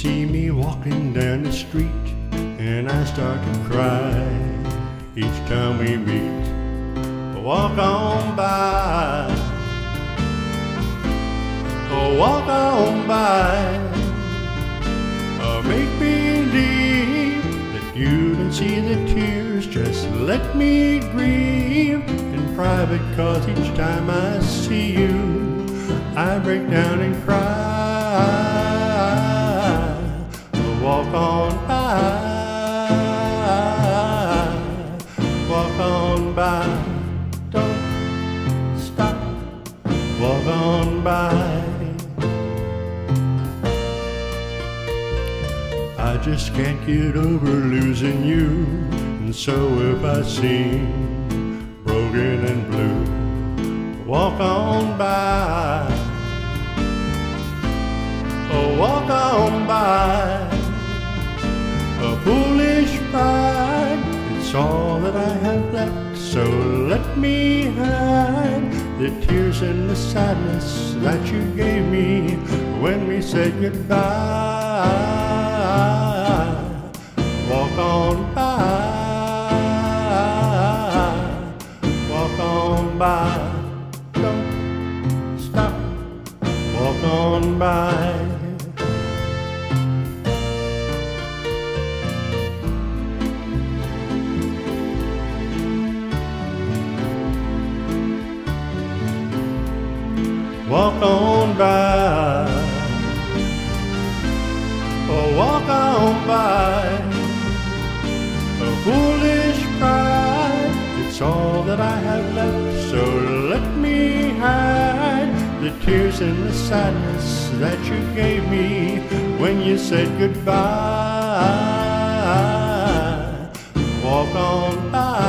see me walking down the street, and I start to cry each time we meet. Walk on by, walk on by, make believe that you can see the tears. Just let me grieve in private, 'cause each time I see you, I break down and cry. Walk on by, walk on by, don't stop, walk on by. I just can't get over losing you, and so if I seem broken and blue, walk on by, oh, walk on by. A foolish pride, it's all that I have left, so let me hide the tears and the sadness that you gave me when we said goodbye. Walk on by, walk on by, don't stop, walk on by. Walk on by, oh, walk on by. Foolish pride, it's all that I have left, so let me hide the tears and the sadness that you gave me when you said goodbye. Walk on by.